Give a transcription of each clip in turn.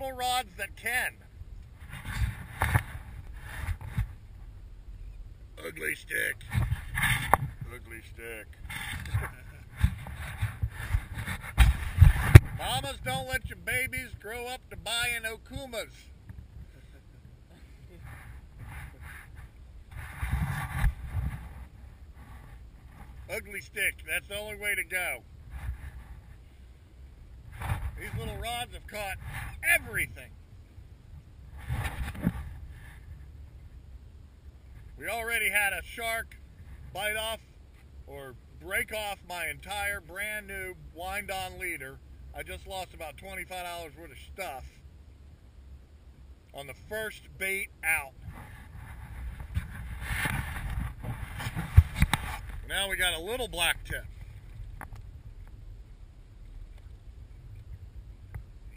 little rods that can. Ugly Stik. Ugly Stik. Mamas, don't let your babies grow up to buy an Okumas. Ugly Stik, that's the only way to go. These little rods have caught everything. We already had a shark bite off or break off my entire brand new wind-on leader. I just lost about $25 worth of stuff on the first bait out. Now we got a little black tip.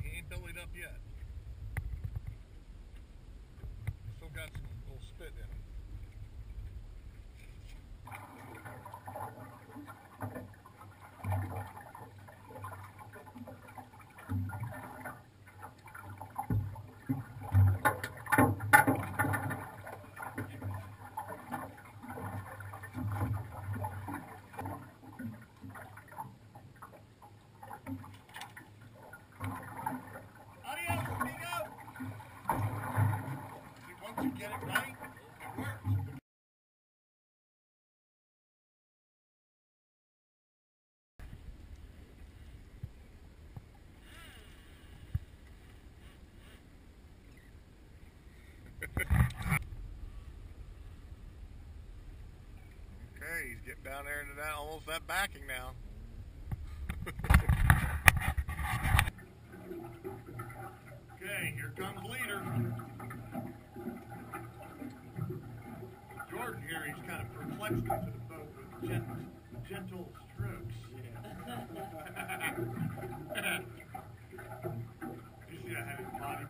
He ain't bellied up yet. Still got some little spit in him. He's getting down there into that, almost that backing now. Okay, here comes leader. Jordan here, he's kind of perplexed into the boat with gentle strokes. Yeah. You see that heavy body?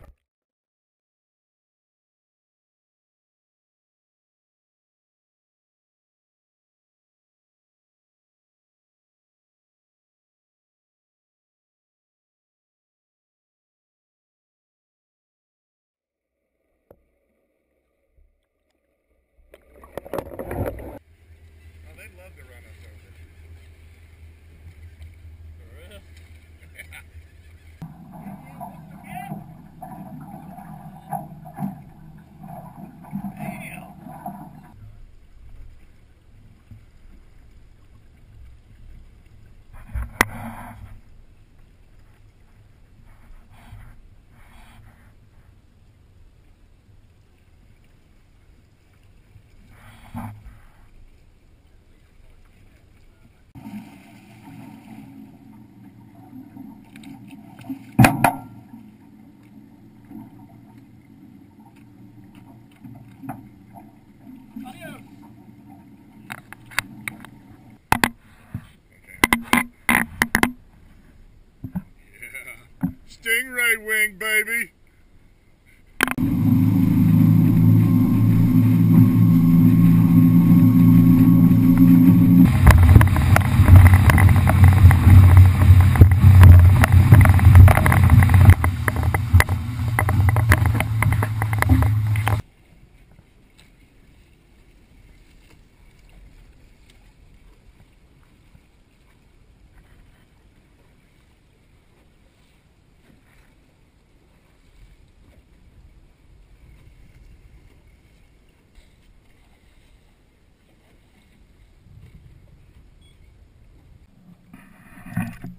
Stingray wing, baby.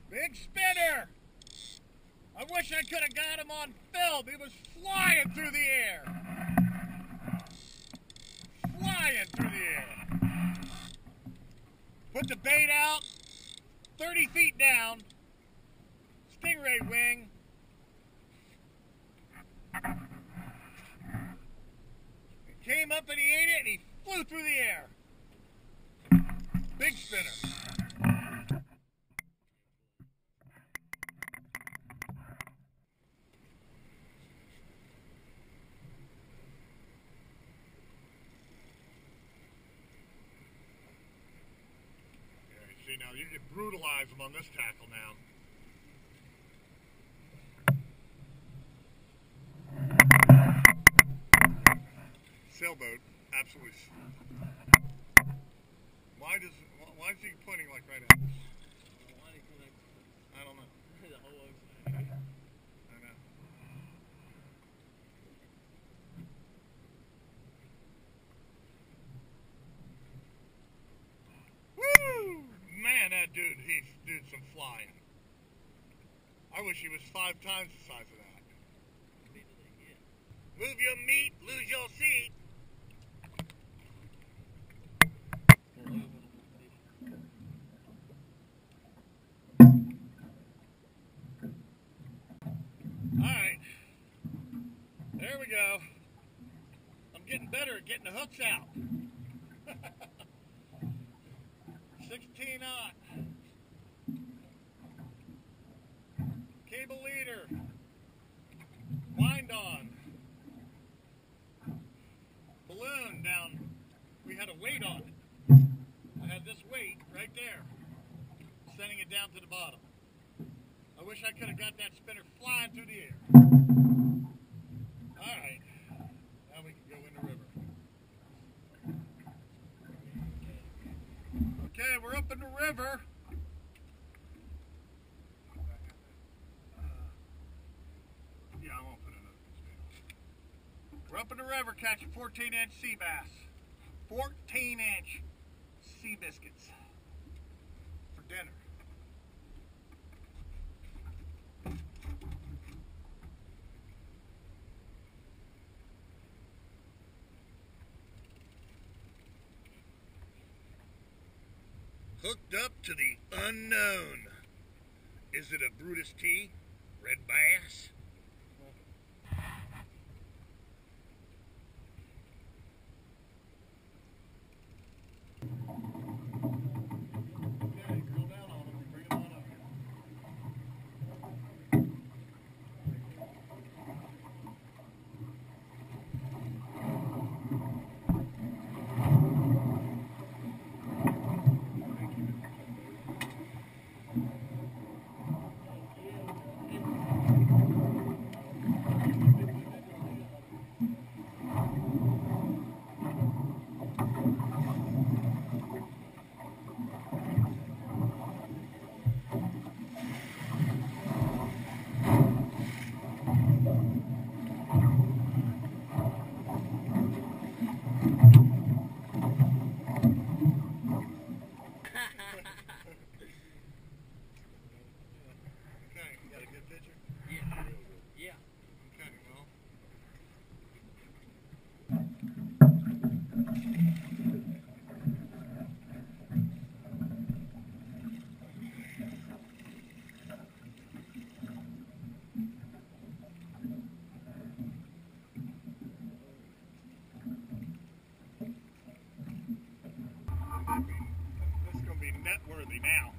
Big spinner! I wish I could have got him on film. He was flying through the air. Flying through the air. Put the bait out, 30 feet down. Stingray wing. He came up and he ate it and he flew through the air. Big spinner. Now you brutalize them on this tackle now. sailboat, absolutely. Why is he pointing like right at us? I don't know. The whole ocean. I know. Woo! Man, that dude, he did some flying. I wish he was 5 times the size of that. Move your meat, lose your seat. Alright. There we go. I'm getting better at getting the hooks out. 16 knot. Cable leader. Wind on. Balloon down. We had a weight on it. I had this weight right there, sending it down to the bottom. I wish I could have got that spinner flying through the air. All right, now we can go in the river. Okay, we're up in the river. Yeah, I won't put another spinner. We're up in the river catching 14-inch sea bass. 14-inch sea biscuits for dinner. Hooked up to the unknown. Is it a Brutus T? Red bass? Now.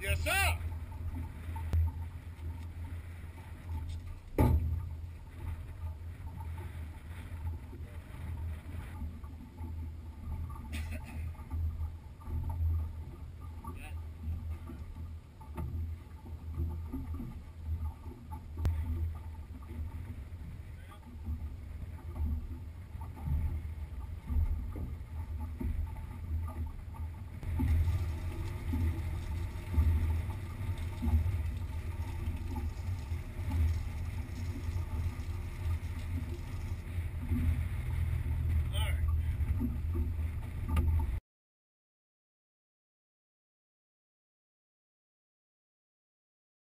Yes, sir.